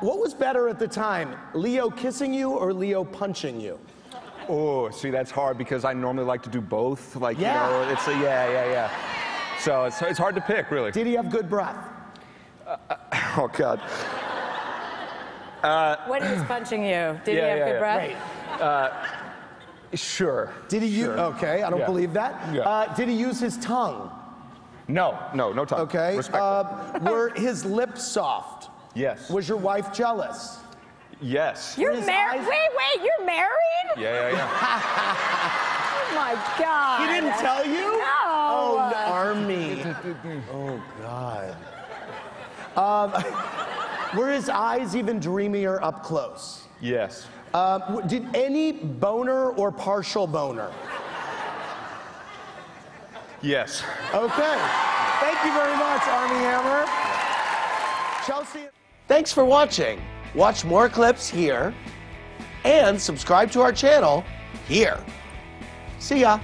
What was better at the time, Leo kissing you or Leo punching you? Oh, see, that's hard because I normally like to do both. Like, you know, it's a yeah. So it's hard to pick, really. Did he have good breath? Oh, God. When he was punching you, did he have good breath? Right. Sure. Did he use, okay, I don't believe that. Yeah. Did he use his tongue? No tongue. Okay. Were his lips soft? Yes. Was your wife jealous? Yes. You're married? Wait, you're married? Yeah. Oh my God. He didn't tell you? No. Oh, Armie. Oh, God. Were his eyes even dreamier up close? Yes. Did any boner or partial boner? Yes. Okay. Thank you very much, Armie Hammer. Chelsea. Thanks for watching. Watch more clips here and subscribe to our channel here. See ya.